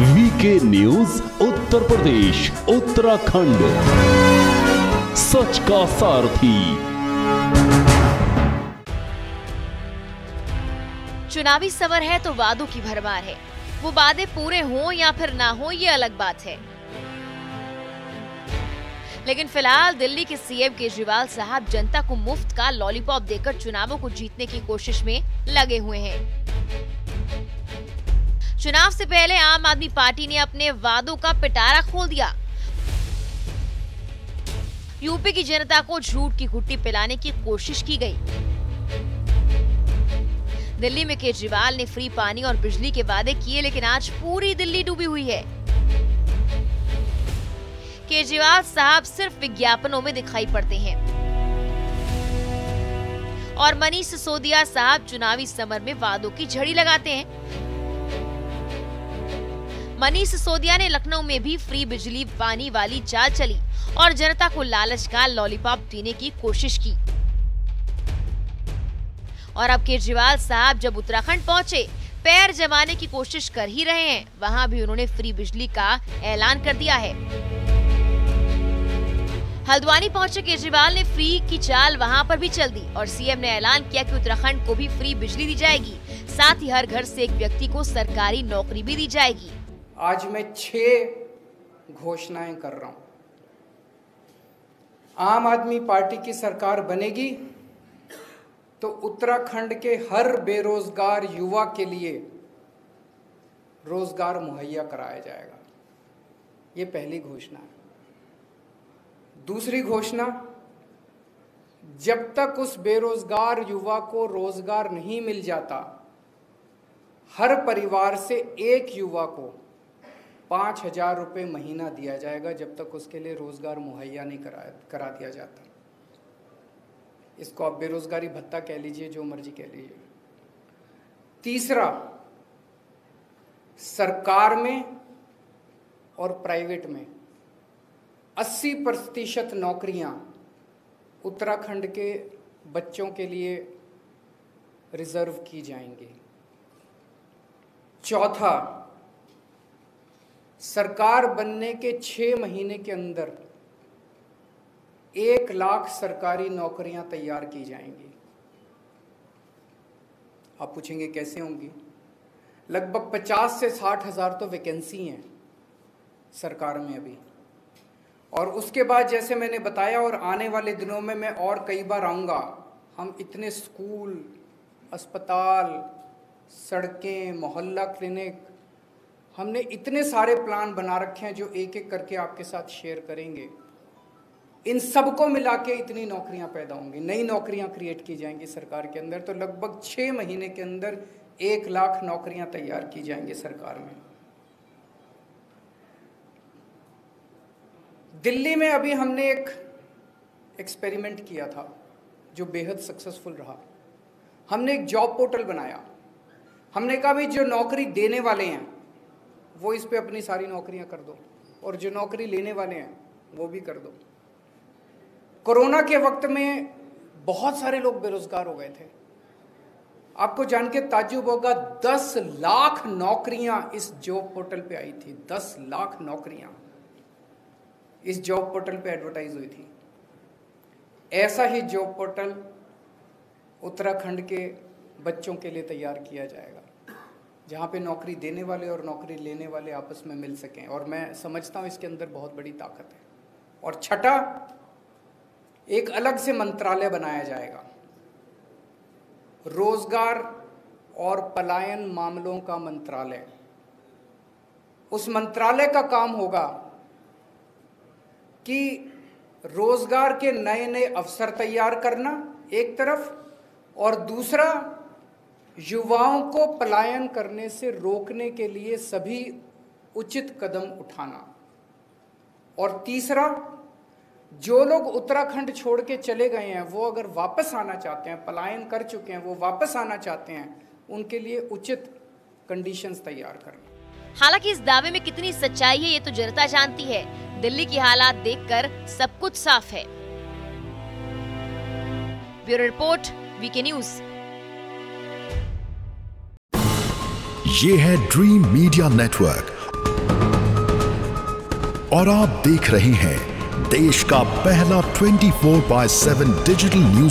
VK news Uttar Pradesh Uttarakhand, सच का सारथी। चुनावी सवर है तो वादों की भरमार है। वो वादे पूरे हों या फिर ना हों ये अलग बात है, लेकिन फिलहाल दिल्ली के सीएम केजरीवाल साहब जनता को मुफ्त का लॉलीपॉप देकर चुनावों को जीतने की कोशिश में लगे हुए हैं। चुनाव से पहले आम आदमी पार्टी ने अपने वादों का पिटारा खोल दिया। यूपी की जनता को झूठ की गुट्टी पिलाने की कोशिश की गई। दिल्ली में केजरीवाल ने फ्री पानी और बिजली के वादे किए, लेकिन आज पूरी दिल्ली डूबी हुई है। केजरीवाल साहब सिर्फ विज्ञापनों में दिखाई पड़ते हैं और मनीष सिसोदिया साहब चुनावी समर में वादों की झड़ी लगाते हैं। मनीष सिसोदिया ने लखनऊ में भी फ्री बिजली पानी वाली चाल चली और जनता को लालच का लॉलीपॉप देने की कोशिश की। और अब केजरीवाल साहब जब उत्तराखंड पहुंचे, पैर जमाने की कोशिश कर ही रहे हैं। वहां भी उन्होंने फ्री बिजली का ऐलान कर दिया है। हल्द्वानी पहुंचे केजरीवाल ने फ्री की चाल वहां पर भी चल दी और सीएम ने ऐलान किया कि उत्तराखंड को भी फ्री बिजली दी जाएगी, साथ ही हर घर से एक व्यक्ति को सरकारी नौकरी भी दी जाएगी। आज मैं 6 घोषणाएं कर रहा हूं। आम आदमी पार्टी की सरकार बनेगी तो उत्तराखंड के हर बेरोजगार युवा के लिए रोजगार मुहैया कराया जाएगा, ये पहली घोषणा है। दूसरी घोषणा, जब तक उस बेरोजगार युवा को रोजगार नहीं मिल जाता, हर परिवार से एक युवा को 5,000 रुपये महीना दिया जाएगा, जब तक उसके लिए रोजगार मुहैया नहीं करा दिया जाता। इसको आप बेरोजगारी भत्ता कह लीजिए, जो मर्जी कह लीजिए। तीसरा, सरकार में और प्राइवेट में 80% नौकरियां उत्तराखंड के बच्चों के लिए रिजर्व की जाएंगी। चौथा, सरकार बनने के 6 महीने के अंदर 1 लाख सरकारी नौकरियां तैयार की जाएंगी। आप पूछेंगे कैसे होंगी? लगभग 50 से 60 हज़ार तो वैकेंसी हैं सरकार में अभी, और उसके बाद जैसे मैंने बताया, और आने वाले दिनों में मैं और कई बार आऊँगा, हम इतने स्कूल, अस्पताल, सड़कें, मोहल्ला क्लिनिक, हमने इतने सारे प्लान बना रखे हैं जो एक एक करके आपके साथ शेयर करेंगे। इन सबको मिला के इतनी नौकरियां पैदा होंगी, नई नौकरियां क्रिएट की जाएंगी सरकार के अंदर। तो लगभग 6 महीने के अंदर 1 लाख नौकरियाँ तैयार की जाएंगी सरकार में। दिल्ली में अभी हमने एक एक्सपेरिमेंट किया था जो बेहद सक्सेसफुल रहा। हमने एक जॉब पोर्टल बनाया। हमने कहा भाई, जो नौकरी देने वाले हैं वो इस पे अपनी सारी नौकरियां कर दो, और जो नौकरी लेने वाले हैं वो भी कर दो। कोरोना के वक्त में बहुत सारे लोग बेरोजगार हो गए थे। आपको जान के ताज्जुब होगा, 10 लाख नौकरियां इस जॉब पोर्टल पे आई थी। 10 लाख नौकरियां इस जॉब पोर्टल पे एडवर्टाइज हुई थी। ऐसा ही जॉब पोर्टल उत्तराखंड के बच्चों के लिए तैयार किया जाएगा, जहाँ पे नौकरी देने वाले और नौकरी लेने वाले आपस में मिल सकें, और मैं समझता हूँ इसके अंदर बहुत बड़ी ताकत है। और छठा, एक अलग से मंत्रालय बनाया जाएगा रोजगार और पलायन मामलों का मंत्रालय। उस मंत्रालय का काम होगा कि रोजगार के नए नए अवसर तैयार करना एक तरफ, और दूसरा युवाओं को पलायन करने से रोकने के लिए सभी उचित कदम उठाना, और तीसरा जो लोग उत्तराखंड छोड़ के चले गए हैं वो अगर वापस आना चाहते हैं, पलायन कर चुके हैं वो वापस आना चाहते हैं, उनके लिए उचित कंडीशंस तैयार करना। हालांकि इस दावे में कितनी सच्चाई है ये तो जनता जानती है। दिल्ली की हालात देखकर सब कुछ साफ है। Bureau report, VK news. ये है ड्रीम मीडिया नेटवर्क। और आप देख रहे हैं देश का पहला 24/7 डिजिटल न्यूज